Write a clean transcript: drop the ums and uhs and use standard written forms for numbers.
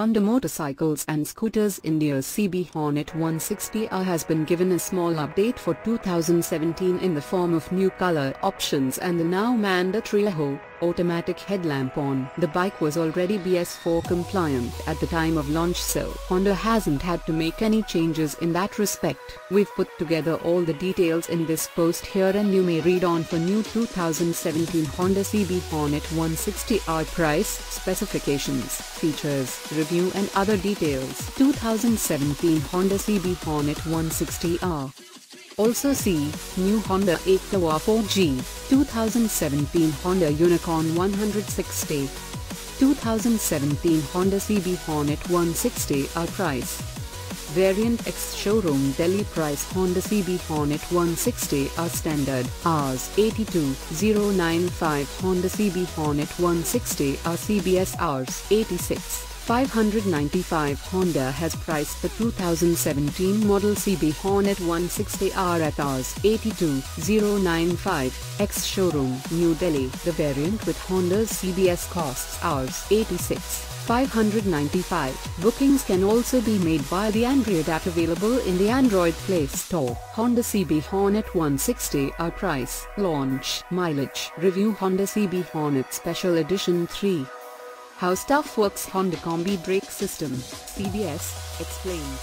Honda motorcycles and scooters. India's CB Hornet 160R has been given a small update for 2017 in the form of new color options and the now mandatory AHO automatic headlamp on. The bike was already BS4 compliant at the time of launch, so Honda hasn't had to make any changes in that respect. We've put together all the details in this post here, and you may read on for new 2017 Honda CB Hornet 160R price, specifications, features, review and other details. 2017 Honda CB Hornet 160R. Also see, new Honda Activa 4G, 2017 Honda Unicorn 160, 2017 Honda CB Hornet 160R price. Variant X Showroom Delhi price. Honda CB Hornet 160R Standard Rs 82,095. Honda CB Hornet 160R CBS Rs 86,595. Honda has priced the 2017 model CB Hornet 160R at Rs 82,095, ex showroom, New Delhi. The variant with Honda's CBS costs Rs 86,595. Bookings can also be made via the Android app available in the Android Play Store. Honda CB Hornet 160R price. Launch mileage. Review. Honda CB Hornet Special Edition 3. How stuff works. Honda Combi Brake System, CBS, explained.